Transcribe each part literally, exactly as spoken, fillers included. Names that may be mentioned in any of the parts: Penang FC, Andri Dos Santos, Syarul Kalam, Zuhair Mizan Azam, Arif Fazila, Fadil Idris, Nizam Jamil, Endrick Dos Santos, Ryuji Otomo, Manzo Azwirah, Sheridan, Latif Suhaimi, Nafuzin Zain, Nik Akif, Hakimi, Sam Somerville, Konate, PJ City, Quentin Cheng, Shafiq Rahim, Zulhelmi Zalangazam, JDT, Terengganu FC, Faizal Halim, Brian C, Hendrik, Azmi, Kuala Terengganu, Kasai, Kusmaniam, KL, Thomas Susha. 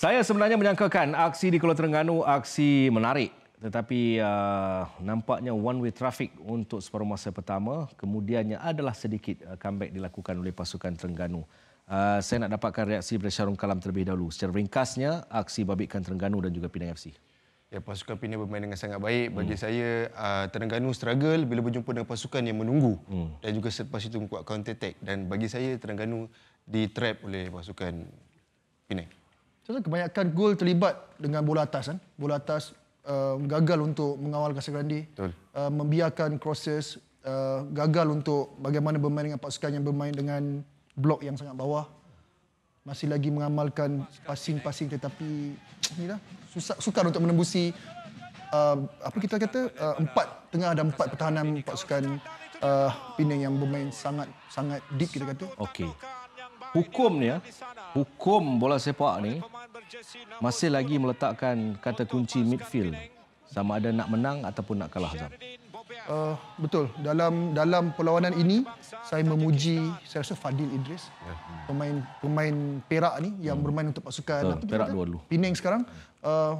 Saya sebenarnya menyangkakan aksi di Kuala Terengganu aksi menarik. Tetapi uh, nampaknya one way traffic untuk separuh masa pertama. Kemudiannya adalah sedikit uh, comeback dilakukan oleh pasukan Terengganu. Uh, saya nak dapatkan reaksi daripada Syarul Kalam terlebih dahulu. Secara ringkasnya, aksi babitkan Terengganu dan juga Penang F C. Ya, pasukan Penang bermain dengan sangat baik. Bagi hmm. saya, uh, Terengganu struggle bila berjumpa dengan pasukan yang menunggu. Hmm. Dan juga selepas itu membuat counter attack. Dan bagi saya, Terengganu di-trap oleh pasukan Penang. Kebanyakan gol terlibat dengan bola atas. Kan? Bola atas uh, gagal untuk mengawal Casagrande. Uh, membiarkan crosses. Uh, gagal untuk bagaimana bermain dengan pasukan yang bermain dengan blok yang sangat bawah. Masih lagi mengamalkan passing-passing tetapi inilah susah, sukar untuk menembusi uh, apa kita kata uh, empat tengah dan empat pertahanan pasukan uh, Penang yang bermain sangat sangat deep kita kata. Okey. Hukumnya, hukum bola sepak ni masih lagi meletakkan kata kunci midfield sama ada nak menang ataupun nak kalah. Azam. Uh, betul. Dalam dalam perlawanan ini saya memuji saya rasa Fadil Idris, pemain pemain Perak ni yang hmm. bermain untuk pasukan betul, Perak dulu. Penang sekarang uh,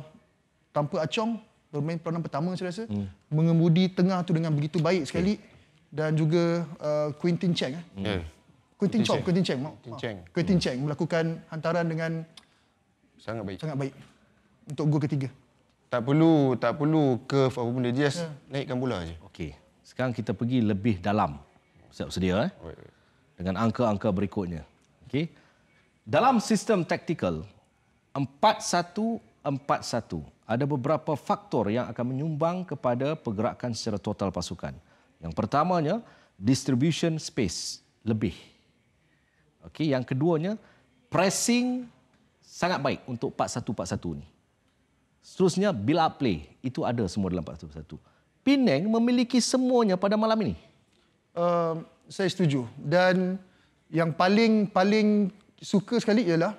tanpa Acong bermain perlawanan pertama saya rasa hmm. mengemudi tengah tu dengan begitu baik sekali okay. dan juga uh, Quentin Cheng eh. Hmm. Yeah. Quentin Cheng, Quentin Cheng, Quentin Cheng. Quentin Cheng melakukan hantaran dengan sangat baik. Sangat baik untuk gol ketiga. Tak perlu, tak perlu curve apa pun dia just yeah. naikkan bola aje. Okey. Sekarang kita pergi lebih dalam. Siap sedia eh? Dengan angka-angka berikutnya. Okey. Dalam sistem taktikal empat satu empat satu ada beberapa faktor yang akan menyumbang kepada pergerakan secara total pasukan. Yang pertamanya distribution space lebih. Okey, yang keduanya pressing sangat baik untuk empat satu empat satu ni. Seterusnya, build up play. Itu ada semua dalam empat satu empat satu. Penang memiliki semuanya pada malam ini. Uh, saya setuju. Dan yang paling paling suka sekali ialah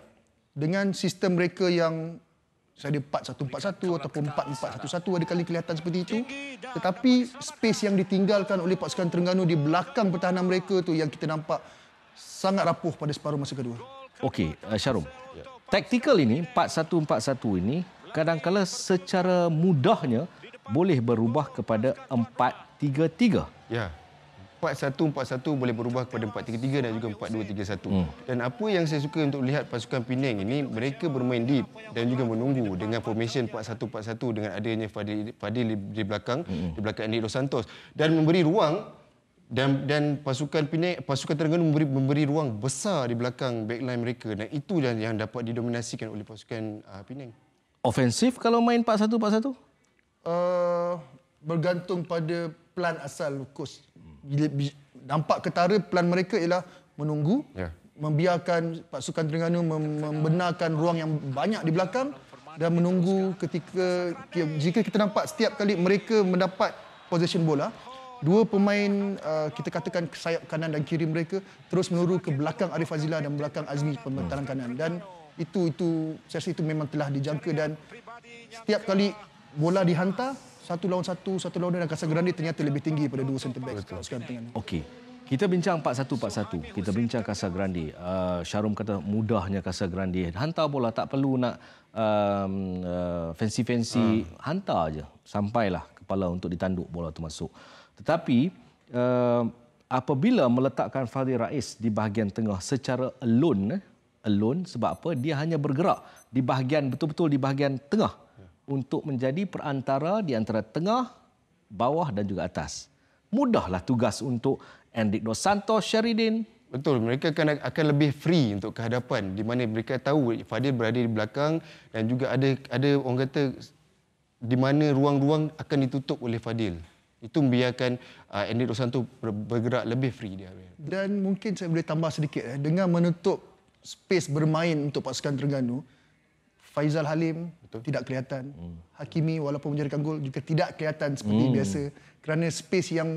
dengan sistem mereka yang saya ada empat satu empat satu ataupun empat empat satu satu ada kali kelihatan seperti itu. Tetapi space yang ditinggalkan oleh pasukan Terengganu di belakang pertahanan mereka tu yang kita nampak sangat rapuh pada separuh masa kedua. Okey, uh, Syarum. Yeah. Taktikal ini empat satu empat satu ini kadang-kala secara mudahnya boleh berubah kepada empat tiga tiga. Ya. empat satu empat satu boleh berubah kepada empat tiga tiga dan juga empat dua tiga satu. Hmm. Dan apa yang saya suka untuk lihat pasukan Penang ini, mereka bermain deep dan juga menunggu dengan formation empat satu empat satu dengan adanya Fadil, Fadil di belakang, hmm. di belakang Andri Dos Santos dan memberi ruang dan dan pasukan Penang pasukan Terengganu memberi memberi ruang besar di belakang backline mereka dan itu yang dapat didominasikan oleh pasukan uh, Penang. Ofensif kalau main empat satu empat satu? Uh, bergantung pada plan asal Lukus. Nampak ketara plan mereka ialah menunggu, yeah. membiarkan pasukan Terengganu membenarkan ruang yang banyak di belakang dan menunggu ketika jika kita nampak setiap kali mereka mendapat possession bola, dua pemain uh, kita katakan sayap kanan dan kiri mereka terus menurun ke belakang Arif Fazila dan belakang Azmi pembentangan kanan dan itu itu saya rasa itu memang telah dijangka dan setiap kali bola dihantar satu lawan satu, satu lawan dua dan Casagrande ternyata lebih tinggi daripada dua centre back. Okey. Kita bincang empat satu empat satu. Kita bincang Casagrande. Uh, Syarum kata mudahnya Casagrande. Hantar bola tak perlu nak um, uh, fancy-fancy. Hmm. Hantar aja. Sampailah kepala untuk ditanduk bola tu masuk. Tetapi uh, apabila meletakkan Fadil Rais di bahagian tengah secara alone, alone sebab apa? Dia hanya bergerak di bahagian betul-betul di bahagian tengah. Untuk menjadi perantara di antara tengah, bawah dan juga atas. Mudahlah tugas untuk Endrick Dos Santos, Sheridan. Betul, mereka akan akan lebih free untuk kehadapan di mana mereka tahu Fadil berada di belakang dan juga ada ada orang kata di mana ruang-ruang akan ditutup oleh Fadil. Itu membiarkan uh, Endrick Dos Santos bergerak lebih free dia. Dan mungkin saya boleh tambah sedikit eh, dengan menutup space bermain untuk pasukan Terengganu. Faizal Halim betul. Tidak kelihatan. Hmm. Hakimi walaupun menjadikan gol juga tidak kelihatan seperti hmm. biasa. Kerana space yang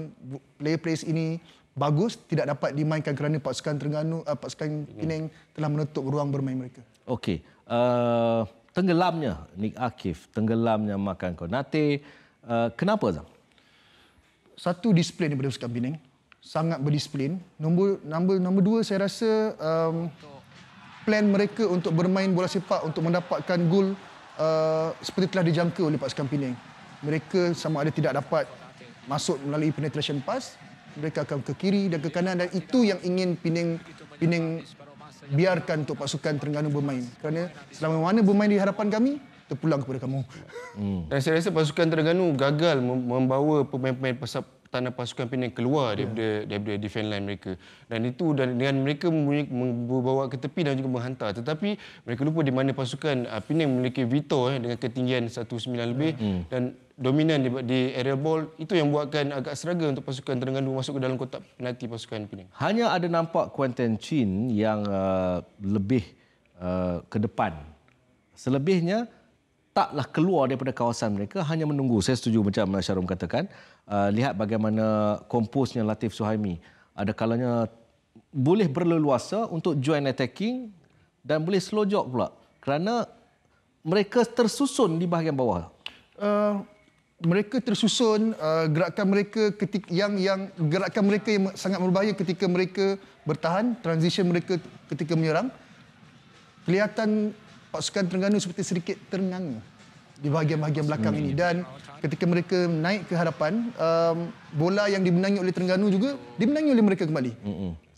player-players ini bagus tidak dapat dimainkan kerana pasukan Terengganu, uh, pasukan Penang telah menutup ruang bermain mereka. Okey. Uh, tenggelamnya Nik Akif, tenggelamnya makan Konate. Uh, kenapa Zam? Satu disiplin daripada pasukan Penang. Sangat berdisiplin. Nombor nombor nombor dua saya rasa um, plan mereka untuk bermain bola sepak untuk mendapatkan gol uh, seperti telah dijangka oleh pasukan Penang. Mereka sama ada tidak dapat masuk melalui penetration pass, mereka akan ke kiri dan ke kanan, dan itu yang ingin Penang Penang biarkan untuk pasukan Terengganu bermain. Kerana selama mana bermain di hadapan kami, terpulang kepada kamu. Hmm. Dan saya rasa pasukan Terengganu gagal membawa pemain-pemain pasap tanah pasukan Penang keluar daripada, yeah. daripada defend line mereka. Dan itu dan dengan mereka membawa ke tepi dan juga menghantar. Tetapi mereka lupa di mana pasukan Penang memiliki veto eh, dengan ketinggian satu sembilan lebih yeah. dan dominan di, di aerial ball. Itu yang buatkan agak struggle untuk pasukan Terengganu masuk ke dalam kotak penalti pasukan Penang. Hanya ada nampak Quentin Cheng yang uh, lebih uh, ke depan. Selebihnya taklah keluar daripada kawasan mereka, hanya menunggu. Saya setuju macam Syarum katakan, uh, lihat bagaimana komposnya Latif Suhaimi. Ada kalanya boleh berleluasa untuk join attacking dan boleh slow jog pula kerana mereka tersusun di bahagian bawah. Uh, mereka tersusun, uh, gerakan mereka ketika yang yang gerakan mereka yang sangat berbahaya ketika mereka bertahan, transition mereka ketika menyerang. Kelihatan pasukan Terengganu seperti sedikit terengang di bahagian-bahagian belakang ini. Dan ketika mereka naik ke hadapan, um, bola yang dimenangi oleh Terengganu juga dimenangi oleh mereka kembali.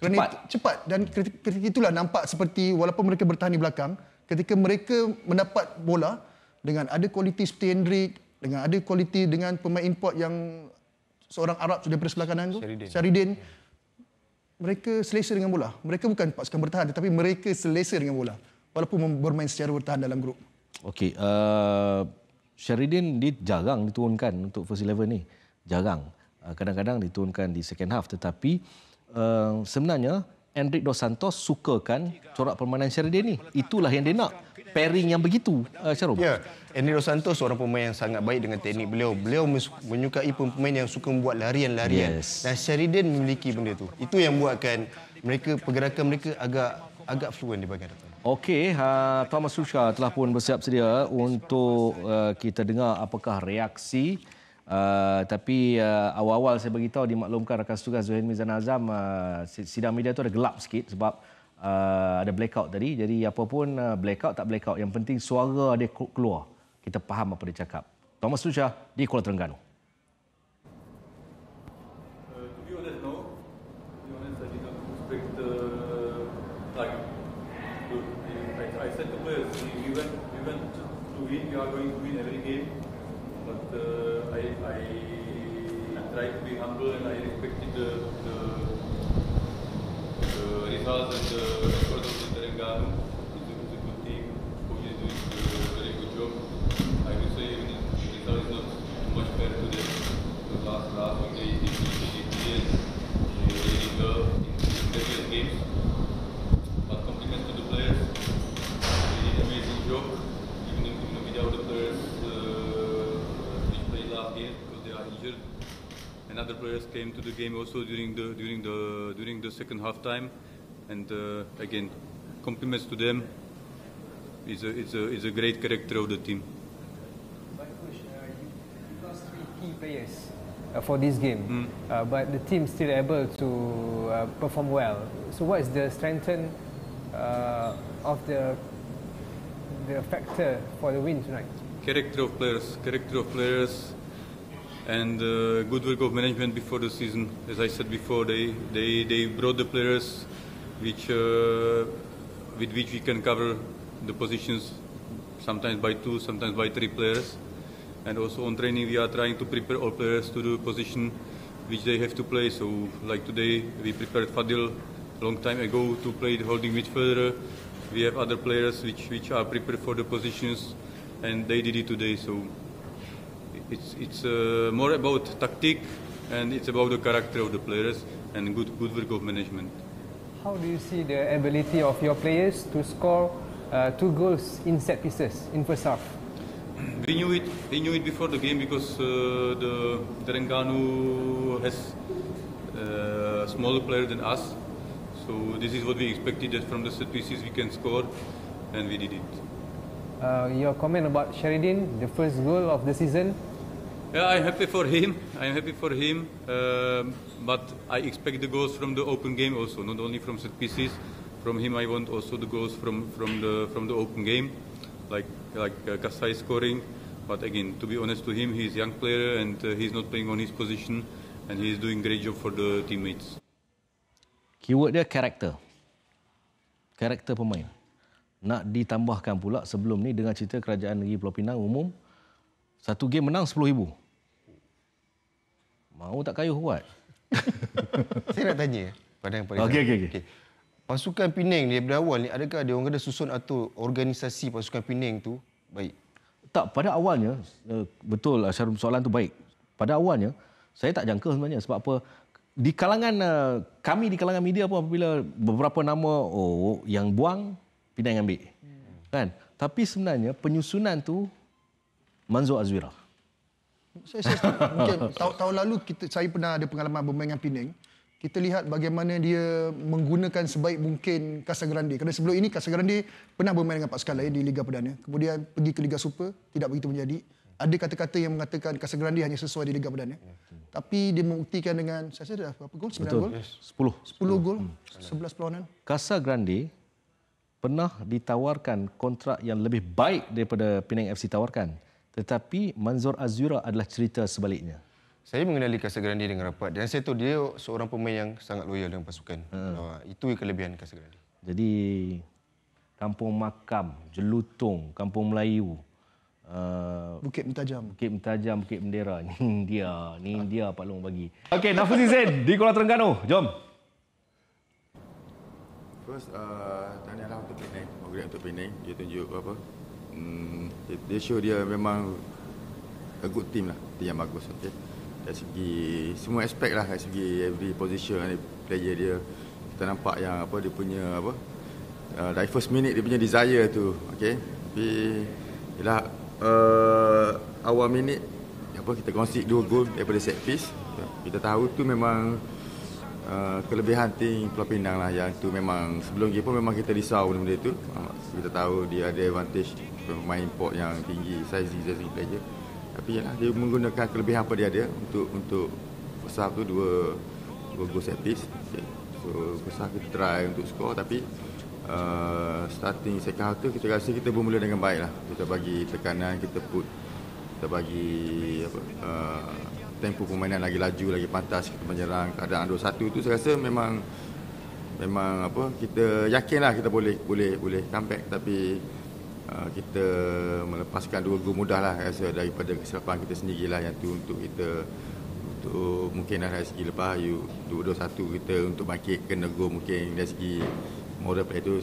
Kerana cepat. cepat. Dan ketika itulah nampak seperti walaupun mereka bertahan di belakang, ketika mereka mendapat bola dengan ada kualiti seperti Hendrik, dengan ada kualiti dengan pemain import yang seorang Arab daripada sebelah kanan itu, Sheridan. Sheridan mereka selesa dengan bola. Mereka bukan pasukan bertahan tetapi mereka selesa dengan bola, walaupun bermain secara bertahan dalam grup. Okey, uh, Sheridan dia jarang diturunkan untuk first eleven ni. Jarang. Kadang-kadang diturunkan di second half, tetapi uh, sebenarnya Endrick Dos Santos sukakan corak permainan Sheridan ni. Itulah yang dia nak. Pairing yang begitu, uh, Syarum. Ya, Andri Dos Santos seorang pemain yang sangat baik dengan teknik beliau. Beliau menyukai pemain yang suka membuat larian-larian. Yes. Dan Sheridan memiliki benda tu. Itu yang buatkan mereka pergerakan mereka agak agak fluent di bahagian depan. Okey, uh, Thomas Susha telah pun bersiap sedia untuk uh, kita dengar apakah reaksi. Uh, tapi uh, awal-awal saya beritahu dimaklumkan rakan setugas Zuhair Mizan Azam, uh, sidang media tu ada gelap sikit sebab uh, ada blackout tadi. Jadi apa pun uh, blackout tak blackout, yang penting suara dia keluar. Kita faham apa dia cakap. Thomas Susha di Kuala Terengganu. We are going to win every game, but uh, I, I try to be humble and I respected the, the, the results and the record of the Terengganu. It's a, it's a good team, coach is doing a very good job. I would say even if the result is not too much fair to them, because last, last one day is J D T in the previous games. But compliments to the players, really amazing job. Out of players uh, which played last year because they are injured, and other players came to the game also during the during the during the second half time, and uh, again compliments to them. It's a it's a it's a great character of the team. But coach, uh, you, you lost three key players uh, for this game, mm. uh, but the team still able to uh, perform well. So what is the strength uh, of the the factor for the win tonight? Character of players, character of players, and uh, good work of management before the season. As I said before, they they, they brought the players which uh, with which we can cover the positions sometimes by two, sometimes by three players. And also on training, we are trying to prepare all players to the position which they have to play. So like today, we prepared Fadil a long time ago to play the holding midfielder. We have other players which which are prepared for the positions, and they did it today. So it's it's uh, more about tactic, and it's about the character of the players and good good work of management. How do you see the ability of your players to score uh, two goals in set pieces in first half? We knew it. We knew it before the game because uh, the Terengganu has uh, smaller players than us. So this is what we expected, that from the set pieces we can score, and we did it. Uh, your comment about Sheridan, the first goal of the season? Yeah, I'm happy for him. I'm happy for him. Uh, but I expect the goals from the open game also, not only from set pieces. from him I want also the goals from from the from the open game, like like uh, Kasai scoring. But again, to be honest to him, he's a young player and uh, he's not playing on his position, and he's doing great job for the teammates. Keyword dia karakter. Karakter pemain. Nak ditambahkan pula sebelum ni dengan cerita kerajaan negeri Pulau Pinang umum satu game menang sepuluh ribu. Mau tak kayuh buat? Saya nak tanya pada yang paling okay, okay, okay. Okay. Pasukan Penang ni daripada awal ni, adakah dia orang kena susun atau organisasi pasukan Penang tu baik? Tak, pada awalnya betul Syarum, soalan tu baik. Pada awalnya saya tak jangka sebenarnya, sebab apa di kalangan kami, di kalangan media pun apabila beberapa nama oh yang buang Penang ambil. Hmm. Kan? Tapi sebenarnya penyusunan tu Manzo Azwirah. Saya, saya mungkin tahun, tahun lalu kita saya pernah ada pengalaman bermain dengan Penang. Kita lihat bagaimana dia menggunakan sebaik mungkin Casagrande. Kerana sebelum ini Casagrande pernah bermain dengan pasukan lain di Liga Perdana. Kemudian pergi ke Liga Super, tidak begitu menjadi. Ada kata-kata yang mengatakan Casagrande hanya sesuai di Liga Perdana. Hmm. Tapi dia membuktikan dengan saya rasa dah berapa gol? sembilan betul. Gol. sepuluh. sepuluh gol. Hmm. sebelas perlawanan. Casagrande pernah ditawarkan kontrak yang lebih baik daripada Penang F C tawarkan. Tetapi Manzo Azwirah adalah cerita sebaliknya. Saya mengenali Casagrande dengan rapat dan saya tahu dia seorang pemain yang sangat loyal dengan pasukan. Hmm. Itu kelebihan Casagrande. Jadi kampung makam, Jelutong, kampung Melayu, Uh, Bukit Mentajam. Bukit Mentajam, Bukit Bendera. Ni dia, ni dia Pak Long bagi. Okey, Nafuzin Zain di Kuala Terengganu. Jom. First, uh, tahniahlah untuk Penang. Congrats untuk Penang. Dia tunjuk apa? Hmm, dia, dia show dia memang a good team lah. Team yang bagus. Okay? Dari segi semua aspek lah. Dari segi every position player dia. Kita nampak yang apa dia punya apa? Uh, dari first minute dia punya desire tu. Okey. Tapi ialah Uh, awal minit apa kita konsep dua gol daripada set piece, kita tahu tu memang uh, kelebihan tim Pulau Pinang lah, yang tu memang sebelum game pun memang kita risau benda tu. Uh, kita tahu dia ada advantage pemain import yang tinggi, size dia saja, tapi yalah dia menggunakan kelebihan apa dia ada untuk untuk pasal tu dua dua gol set piece. Okay. So pasal kita try untuk skor, tapi Uh, starting second half tu kita rasa kita bermula dengan baik lah. Kita bagi tekanan, kita put, kita bagi apa, uh, tempo permainan lagi laju, lagi pantas kita menyerang. Keadaan dua satu tu saya rasa memang memang apa, kita yakinlah kita boleh boleh boleh comeback, tapi uh, kita melepaskan dua gol mudah lah rasa daripada kesilapan kita sendirilah yang tu untuk kita untuk mungkin dari segi lepas you dua dua satu kita untuk bangkit kena gol, mungkin dari segi moral player tu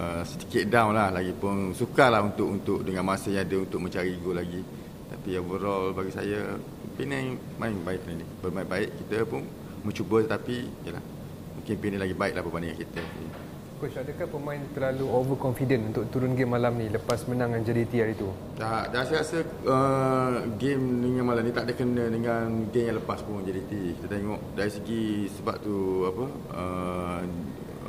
uh, sedikit down lah, lagipun sukarlah untuk untuk dengan masa yang ada untuk mencari gol lagi. Tapi overall bagi saya Penang main baik ni, bermain baik. Kita pun mencuba, tapi yalah mungkin Penang lagi baiklah berbanding kita. Coach, adakah pemain terlalu overconfident untuk turun game malam ni lepas menang dengan J D T hari tu? Tak, dah saya rasa uh, game dengan malam ni tak ada kena dengan game yang lepas pun J D T. Kita tengok dari segi sebab tu apa uh,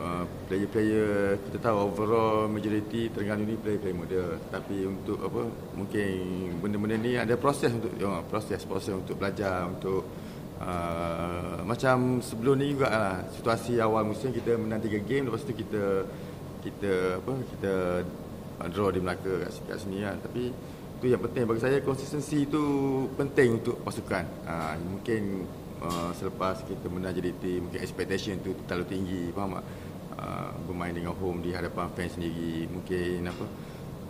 Uh, player-player kita tahu overall majority Terengganu ni player-player muda, tapi untuk apa mungkin benda-benda ni ada proses untuk uh, proses proses untuk belajar untuk uh, macam sebelum ni jugalah situasi awal musim kita menang tiga game, lepas tu kita kita apa kita draw di Melaka kat, kat sini lah. Tapi tu yang penting bagi saya, konsistensi tu penting untuk pasukan. Uh, mungkin Uh, selepas kita menang J D T, mungkin expectation tu terlalu tinggi, faham tak? Uh, bermain dengan home di hadapan fans sendiri, mungkin apa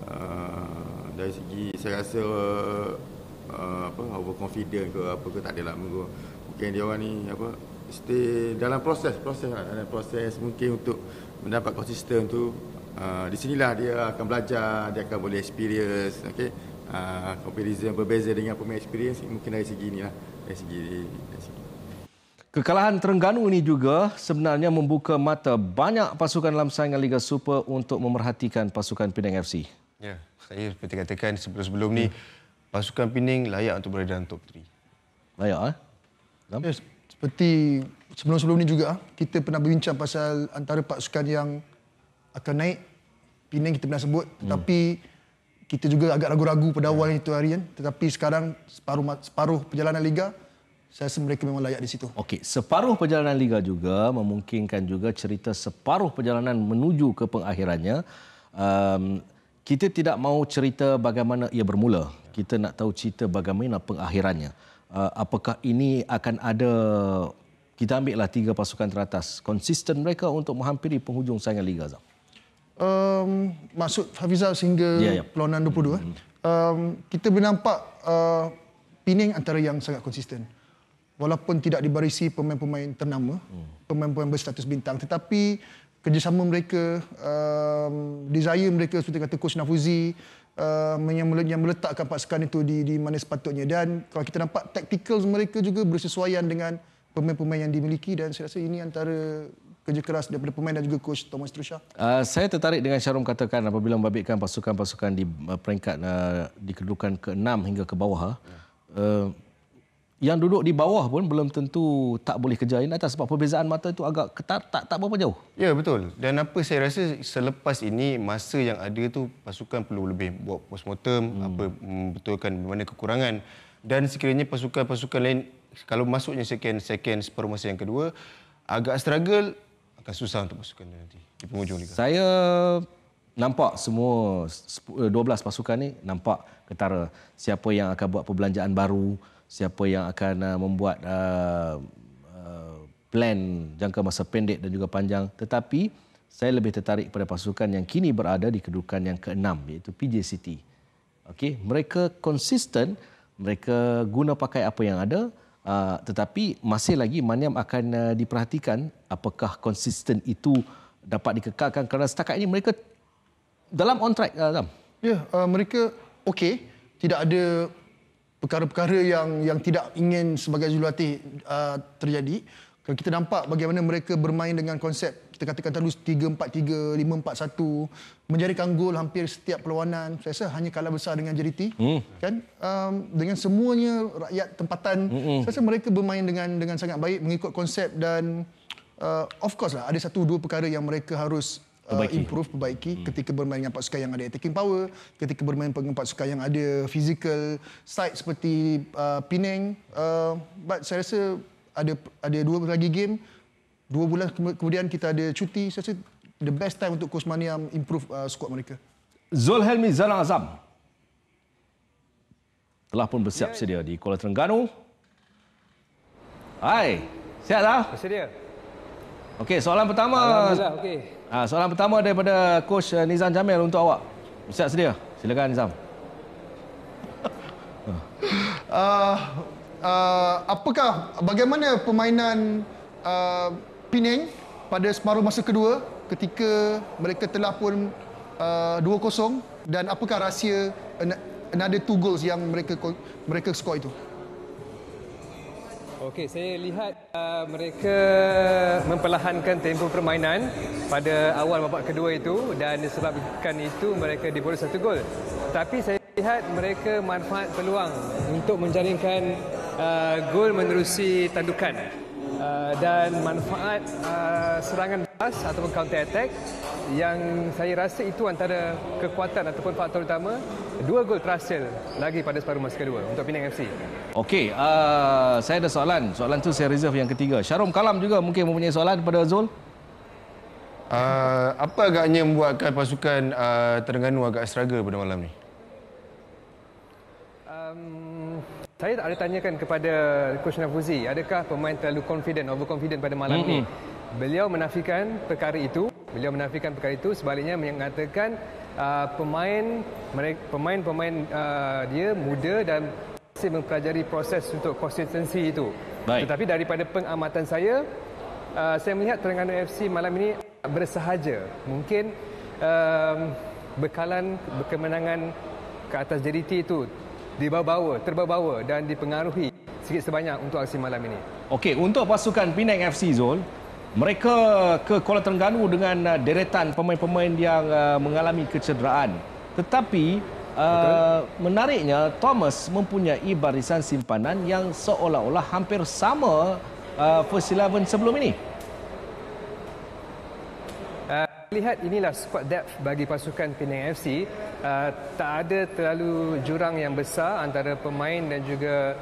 uh, dari segi saya rasa uh, apa overconfident ke apa ke, tak adalah mungkin dia orang ni apa stay dalam proses proses lah, dalam proses mungkin untuk mendapat konsisten tu. Uh, di sinilah dia akan belajar, dia akan boleh experience. Okey, uh, comparison berbeza dengan pemain experience mungkin dari segi inilah, dari segi dari segi kekalahan Terengganu ini juga sebenarnya membuka mata banyak pasukan dalam saingan Liga Super untuk memerhatikan pasukan Penang F C. Ya, saya seperti katakan sebelum-sebelum ni, pasukan Penang layak untuk berada dalam top tiga. Layak eh? Ya, seperti sebelum-sebelum ni juga kita pernah berbincang pasal antara pasukan yang akan naik. Penang kita pernah sebut, tapi hmm. kita juga agak ragu-ragu pada awal itu harian. Tetapi sekarang separuh separuh perjalanan liga, saya rasa mereka memang layak di situ. Okey, separuh perjalanan Liga juga memungkinkan juga cerita separuh perjalanan menuju ke pengakhirannya. Um, kita tidak mahu cerita bagaimana ia bermula. Kita nak tahu cerita bagaimana pengakhirannya. Uh, apakah ini akan ada, kita ambillah tiga pasukan teratas. Konsisten mereka untuk menghampiri penghujung saingan Liga, Azam? Um, maksud Hafizah sehingga yeah, yeah. peluangan dua puluh dua. Mm-hmm. um, kita bernampak uh, Penang antara yang sangat konsisten. Walaupun tidak dibarisi pemain-pemain ternama, pemain-pemain berstatus bintang, tetapi kerjasama mereka, um, desire mereka seperti kata Coach Nafuzi, um, yang meletakkan pasukan itu di, di mana sepatutnya. Dan kalau kita nampak tactical mereka juga bersesuaian dengan pemain-pemain yang dimiliki, dan saya rasa ini antara kerja keras daripada pemain dan juga Coach Thomas Susha. Uh, saya tertarik dengan Syarum katakan apabila membabitkan pasukan-pasukan di peringkat uh, di kedudukan keenam hingga ke bawah, uh, yang duduk di bawah pun belum tentu tak boleh kejain atas sebab perbezaan mata itu agak ketat, tak tak berapa jauh. Ya, betul. Dan apa saya rasa selepas ini masa yang ada tu pasukan perlu lebih buat postmortem, hmm. apa membetulkan mana kekurangan, dan sekiranya pasukan-pasukan lain kalau masuknya second second separuh masa yang kedua agak struggle, akan susah untuk pasukan nanti di penghujung liga. Saya nampak semua dua belas pasukan ni nampak ketara siapa yang akan buat perbelanjaan baru, siapa yang akan uh, membuat uh, uh, plan jangka masa pendek dan juga panjang. Tetapi saya lebih tertarik pada pasukan yang kini berada di kedudukan yang keenam iaitu P J City. Okey, mereka konsisten, mereka guna pakai apa yang ada, uh, tetapi masih lagi Maniam akan uh, diperhatikan apakah konsisten itu dapat dikekalkan kerana setakat ini mereka dalam on track. Uh, ya, uh, mereka okey, tidak ada perkara-perkara yang yang tidak ingin sebagai jurulatih uh, terjadi. Kalau kita nampak bagaimana mereka bermain dengan konsep kita katakan terus tiga empat tiga, lima empat satu, menjadikan gol hampir setiap perlawanan. Saya rasa hanya kalah besar dengan J D T, mm. kan? Um, dengan semuanya rakyat tempatan, Mm-mm. saya rasa mereka bermain dengan dengan sangat baik mengikut konsep, dan uh, of course lah ada satu dua perkara yang mereka harus Perbaiki. Uh, improve, perbaiki hmm. ketika bermain dengan pasukan yang ada attacking power, ketika bermain dengan pasukan yang ada physical side seperti uh, Penang. Uh, but saya rasa ada ada dua lagi game, dua bulan kemudian kita ada cuti. Saya rasa the best time untuk Kusmaniam improve uh, squad mereka. Zulhelmi Zalangazam telah pun bersiap yeah. sedia di Kuala Terengganu. Hai, sihat dah? Bersedia. Okey, soalan pertama. Alhamdulillah, okey. Ah, soalan pertama daripada Coach Nizam Jamil untuk awak. Siap sedia? Silakan Nizam. Uh, uh, apakah bagaimana permainan uh, Penang pada separuh masa kedua ketika mereka telah pun uh, dua kosong, dan apakah rahsia another two goals yang mereka mereka skor itu? Okey, saya lihat uh, mereka memperlahankan tempo permainan pada awal babak kedua itu, dan disebabkan itu mereka diborong satu gol. Tapi saya lihat mereka manfaat peluang untuk menjaringkan uh, gol menerusi tandukan, uh, dan manfaat uh, serangan bebas ataupun counter attack yang saya rasa itu antara kekuatan ataupun faktor utama. Dua gol terhasil lagi pada separuh masa kedua untuk Penang F C. Okey, uh, saya ada soalan. Soalan tu saya reserve yang ketiga. Syarul Kalam juga mungkin mempunyai soalan kepada Zul. Uh, apa agaknya membuatkan pasukan uh, Terengganu agak struggle pada malam ni? Um, saya ada tanyakan kepada Coach Nafuzi, adakah pemain terlalu confident, overconfident pada malam mm -hmm. ni? Beliau menafikan perkara itu. Beliau menafikan perkara itu, sebaliknya mengatakan uh, pemain pemain-pemain uh, dia muda dan masih mempelajari proses untuk konsistensi itu. Baik. Tetapi daripada pengamatan saya, uh, saya melihat Terengganu F C malam ini bersahaja. Mungkin uh, bekalan kemenangan ke atas J D T itu dibawa-bawa, terbawa-bawa dan dipengaruhi sikit sebanyak untuk aksi malam ini. Okey, untuk pasukan Penang F C, Zul, mereka ke Kuala Terengganu dengan deretan pemain-pemain yang uh, mengalami kecederaan. Tetapi uh, menariknya Thomas mempunyai barisan simpanan yang seolah-olah hampir sama uh, First Eleven sebelum ini. Uh, lihat inilah squad depth bagi pasukan Penang F C. Uh, tak ada terlalu jurang yang besar antara pemain dan juga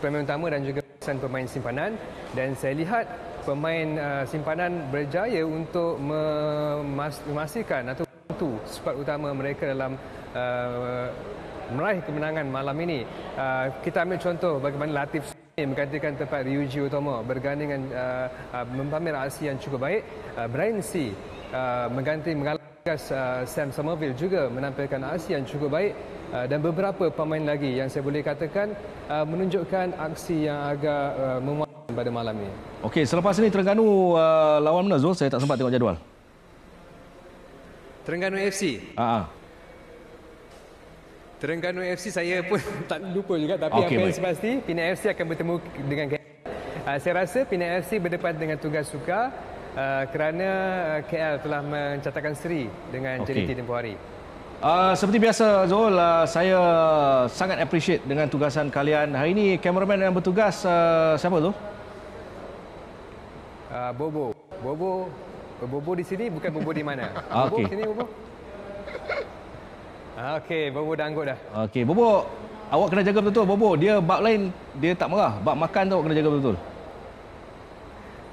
pemain utama dan juga Pemain simpanan, dan saya lihat pemain uh, simpanan berjaya untuk memastikan atau membantu skuad utama mereka dalam uh, meraih kemenangan malam ini. Uh, kita ambil contoh bagaimana Latif Suhaimi menggantikan tempat Ryuji Otomo, bergandingan uh, uh, mempamer aksi yang cukup baik. Uh, Brian C uh, mengganti mengalahkan uh, Sam Somerville, juga menampilkan aksi yang cukup baik. Dan beberapa pemain lagi yang saya boleh katakan menunjukkan aksi yang agak memuaskan pada malam ini. Okey, selepas ini Terengganu uh, lawan mana, Zul? Saya tak sempat tengok jadual. Terengganu F C? Haa. Terengganu F C saya pun tak lupa juga. Tapi okay, yang pasti, Penang F C akan bertemu dengan K L. Uh, saya rasa Penang F C berdepan dengan tugas sukar uh, kerana K L telah mencatatkan seri dengan J D T okay. tempoh hari. Uh, seperti biasa Zul, uh, saya sangat appreciate dengan tugasan kalian. Hari ini kameraman yang bertugas uh, siapa tu? Uh, Bobo. Bobo Bobo di sini, bukan Bobo di mana. Ah, Bobo okay. Sini Bobo. Okey, Bobo dah angkut dah. Okey, Bobo, awak kena jaga betul-betul Bobo. Dia bab lain dia tak marah. Bab makan tu awak kena jaga betul-betul.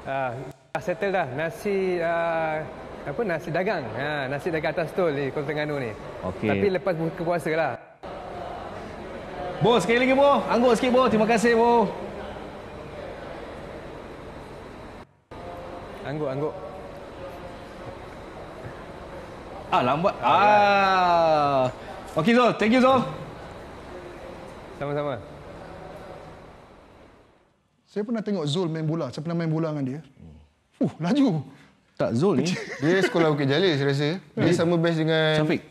Ah, uh, settle dah nasi uh... apa nasi dagang. Ha, nasi dagang atas tol ni Kota Terengganu ni. Okay. Tapi lepas buka puasa lah. Bo, sekali lagi Bo. Anggur sikit Bo. Terima kasih Bo. Anggur, anggur. Ah, lambat. Ah. Okey Zul, thank you Zul. Sama-sama. Saya pernah tengok Zul main bola. Saya pernah main bola dengan dia. Uh, laju. Tak Zul ni. Dia sekolah Bukit Jalil saya rasa. Dia sama best dengan Shafiq.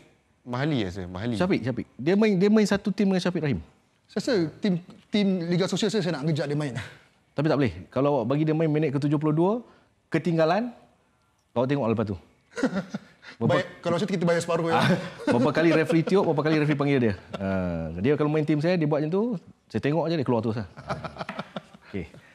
Mahali rasa, Mahali. Shafiq, Shafiq. Dia main dia main satu tim dengan Shafiq Rahim. Saya rasa tim tim Liga Sosial saya, saya nak ngejak dia main. Tapi tak boleh. Kalau awak bagi dia main minit ke tujuh puluh dua ketinggalan, kau tengok lepas tu. Berapa... Baik, kalau saya kita bayar separuh ya. Berapa kali referee tiup, berapa kali referee panggil dia. Uh, dia kalau main tim saya dia buat macam tu, saya tengok aja dia keluar teruslah. Okey.